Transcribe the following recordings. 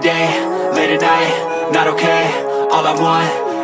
day, late at night, not okay. All I want,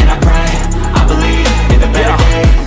and I pray, I believe in the better days. I'm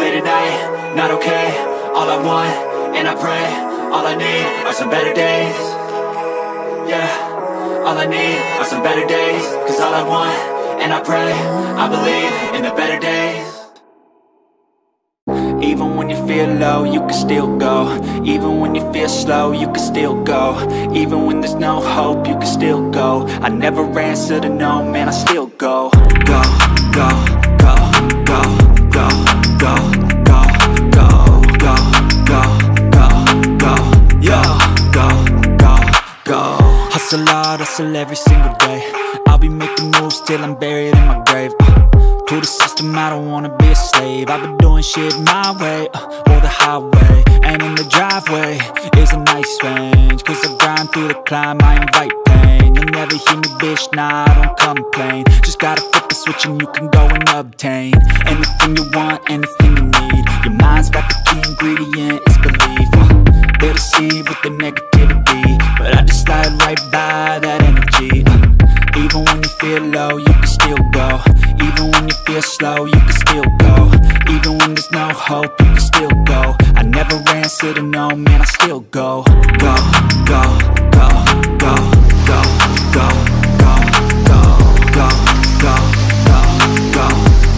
late at night, not okay. All I want, and I pray, all I need are some better days. Yeah, all I need are some better days. Cause all I want, and I pray, I believe in the better days. Even when you feel low, you can still go. Even when you feel slow, you can still go. Even when there's no hope, you can still go. I never answer to no, man, I still go. Go, go, go, go, go, go, go, go, go, go, go, go, yo, go, go, go. Hustle hard, hustle every single day. I'll be making moves till I'm buried in my grave. To the system, I don't wanna be a slave. I've been doing shit my way, or the highway. And in the driveway is a nice range. Cause I grind through the climb, I invite pain. You'll never hear me, bitch, nah, I don't complain. Just gotta flip the switch and you can go and obtain anything you want, anything you need. Your mind's got the key ingredient, it's belief. They deceive with the negativity, but I just slide right by that energy. Even when you feel low, you can still go. Even when you feel slow, you can still go. Even when there's no hope, you can still go. I never answer to no, man, I still go. Go, go, go, go, go, go, go, go, go, go, go, go, go, go,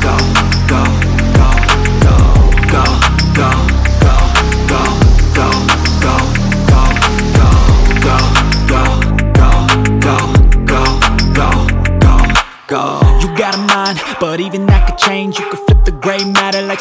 go, go, go, go, go, go, go, go, go, go, go, go, go. Go. You got a mind, but even that could change. You could flip the gray matter like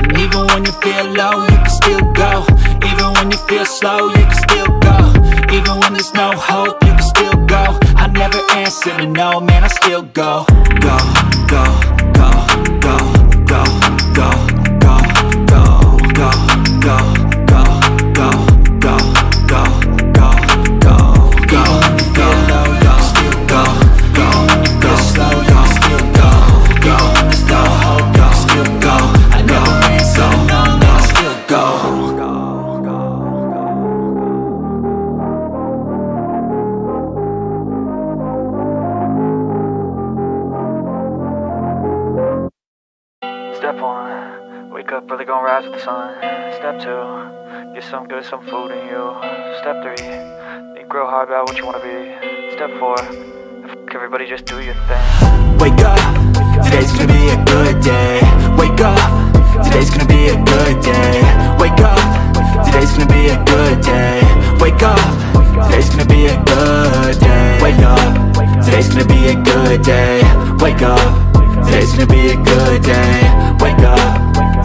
And even when you feel low, you can still go. Even when you feel slow, you can still go. Even when there's no hope, you can still go. I never answer to no, man, I still go. Go, go, go, go, go, go, go, go, go, go, go, go, go, go, go, go, go. Even when you feel low, you can still go. Even when you feel slow, you can still go. Even when there's no hope, you can still go. I never answer to no, man, I still go. Really gonna rise with the sun. Step 2, get some good, some food in you. Step 3, think real hard about what you wanna be. Step 4, everybody just do your thing. Wake up, today's gonna be a good day. Wake up, today's gonna be a good day. Wake up, Today's gonna be a good day. Wake up, today's gonna be a good day. Wake up, today's gonna be a good day. Wake up, today's gonna be a good day. Wake up,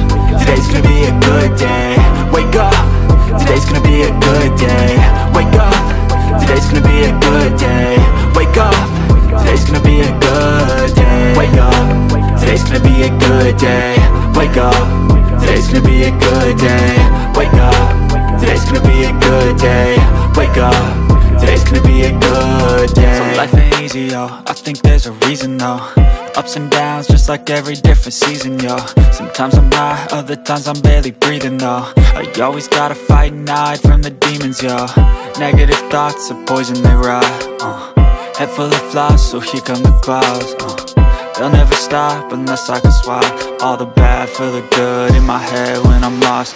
today's gonna be a good day. Wake up, today's gonna be a good day. Wake up, today's gonna be a good day. Wake up, today's gonna be a good day. Wake up, today's gonna be a good day. Wake up, today's gonna be a good day. Wake up, today's gonna be a good day. Wake up, today's gonna be a good day. So life ain't easy, yo, I think there's a reason though. Ups and downs, just like every different season, yo. Sometimes I'm high, other times I'm barely breathing, though. I always gotta fight and hide from the demons, yo. Negative thoughts are poison, they rot, Head full of flies, so here come the clouds, They'll never stop unless I can swap all the bad for the good in my head when I'm lost,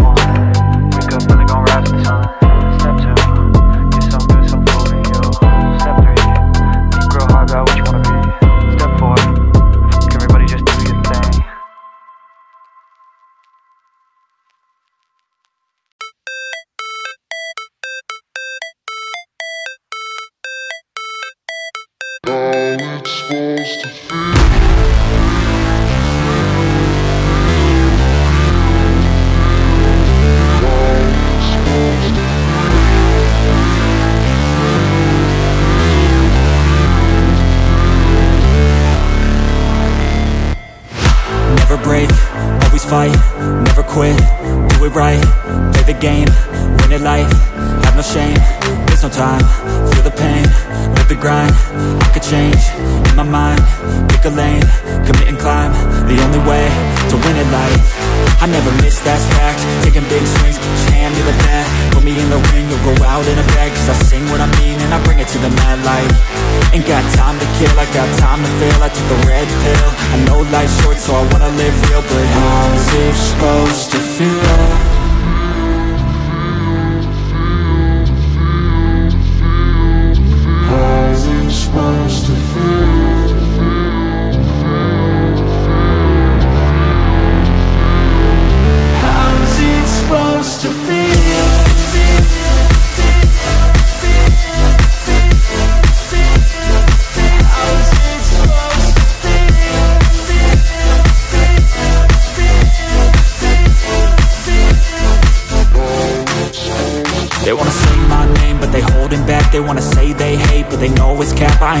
Wake up and they gon' rise the sun. Step 2, get so good, so cool to you. Step 3, you grow hard about what you wanna be. Never break, always fight, never quit, do it right, play the game, win at life, have no shame, there's no time, feel the pain, live the grind, I could change, in my mind, pick a lane, commit and climb, the only way to win at life. I never miss, that fact, taking big swings, each hand to the bat, put me in the ring, you'll go out in a bag, cause I sing what I mean and I bring it to the mad light. Ain't got time to kill, I got time to feel, I took the red pill, I know life's short so I wanna live real, but how's it supposed to feel? They wanna say they hate, but they know it's cap. I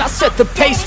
I set the pace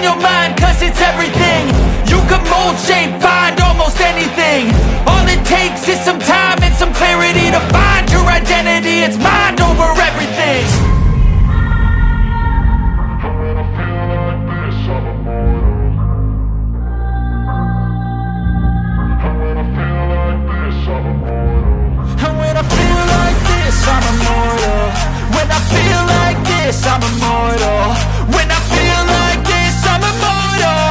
your mind, cause it's everything. You can mold, shape, find almost anything. All it takes is some time and some clarity to find your identity. It's mind over everything. And when I feel like this, I'm immortal. When I feel like this, I'm immortal. When I feel like this, I'm immortal.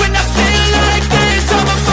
When I feel like this, I'm immortal.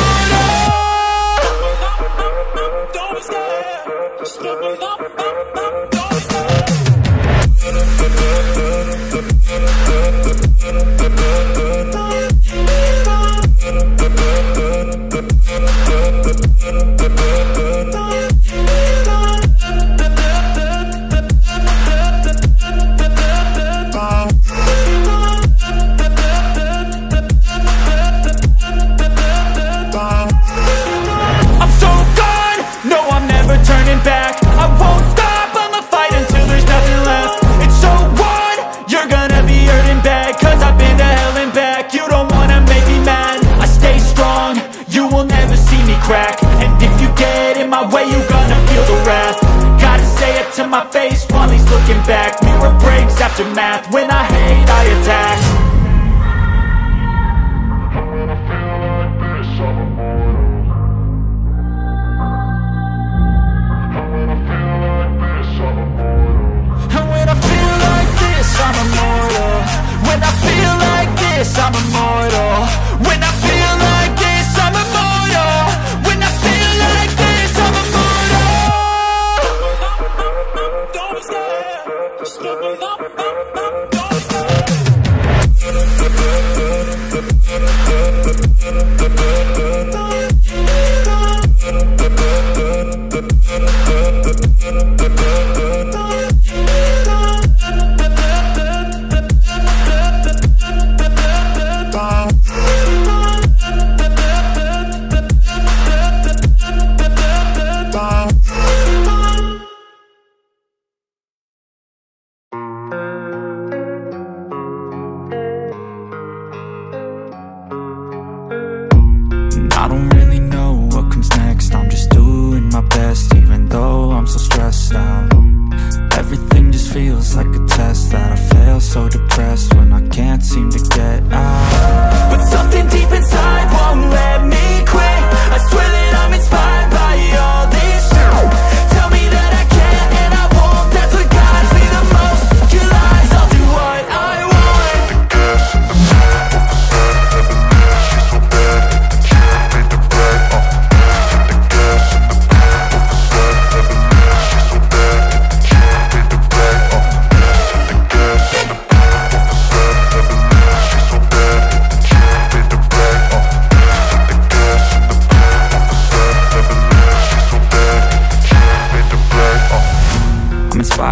My face while he's looking back. Mirror breaks after math. When I hate, I attack. And when I feel like this, I'm immortal. And when I feel like this, I'm immortal. And when I feel like this, I'm immortal. When I feel like this, I'm immortal. When I feel like this, I'm immortal. When I feel like this, I'm immortal.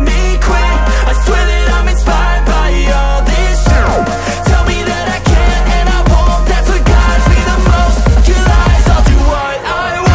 me quit. I swear that I'm inspired by all this shit. Tell me that I can and I won't. That's what guides me the most. Your lies, I'll do what I want.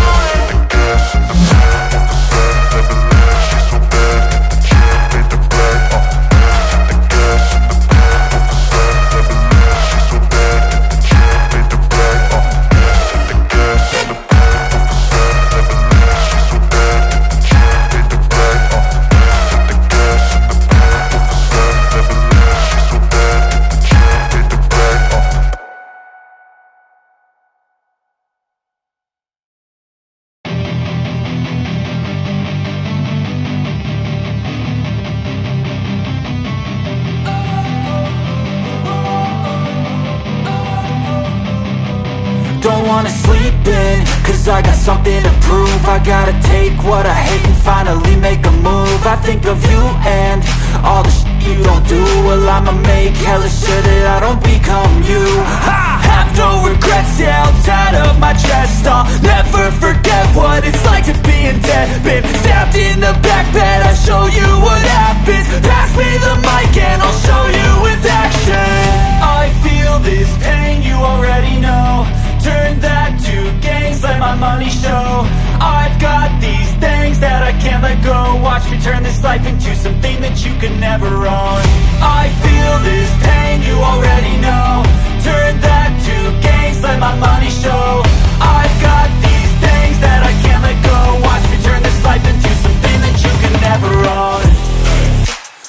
Don't wanna sleep in. Cause I got something to prove. I gotta take what I hate and finally make a move. I think of you and all the shit you don't do. Well, I'ma make hella sure that I don't become you. I have no regrets, yeah, I'll tie it up my chest. I'll never forget what it's like to be in debt. Been stabbed in the back bed, I'll show you what happens. Pass me the mic and I'll show you with action. I feel this pain, you already know. Turn that to gains, let my money show. I've got these things that I can't let go. Watch me turn this life into something that you can never own. I feel this pain, you already know. Turn that to gains, let my money show. I've got these things that I can't let go. Watch me turn this life into something that you can never own.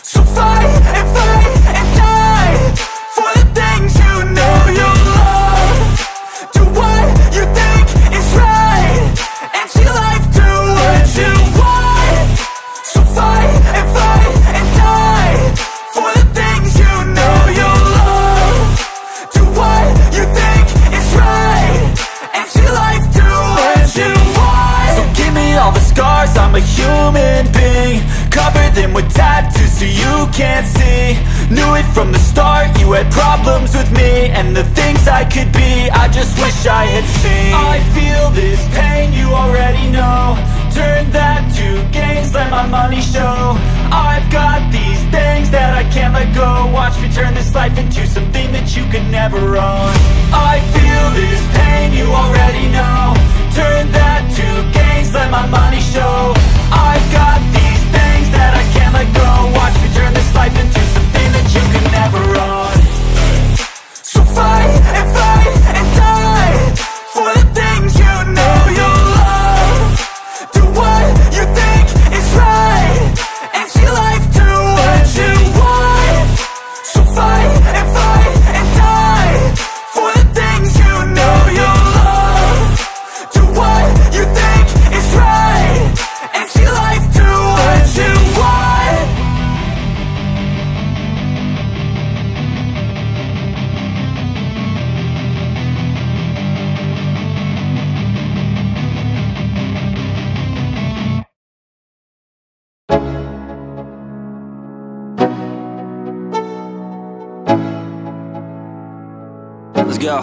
So fight and fight and die for the things you know you love. Do what you think is right and see life do what you want. So fight and die for the things you know you love. Do what you think is right and see life do what you want. So give me all the scars, I'm a human being. Cover them with tattoos so you can't see. Knew it from the start, you had problems with me and the things I could be, I just wish I had seen. I feel this pain, you already know. Turn that to gains, let my money show. I've got these things that I can't let go. Watch me turn this life into something that you can never own. I feel this pain, you already know. Turn that to gains, let my money show. I've got these things that I can't let go. Watch me turn this life into something that you can never own. So fight and die for the things you know you love. Do what you think is right and see life do what you want. So fight and die for the things you know you love. Do what you think is right and see life do what you want. Let's go,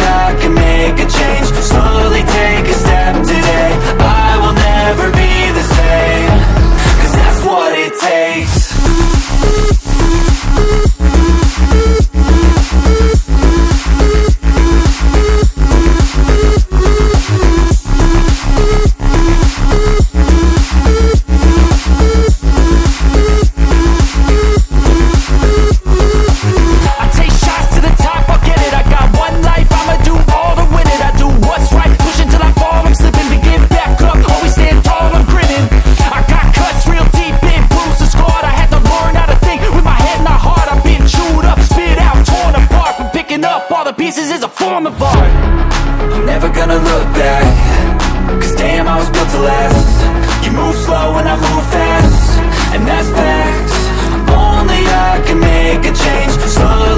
I can make a change. Slowly take a step today. I will never be the same. Cause that's what it takes.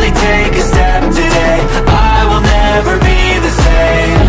Take a step today, I will never be the same.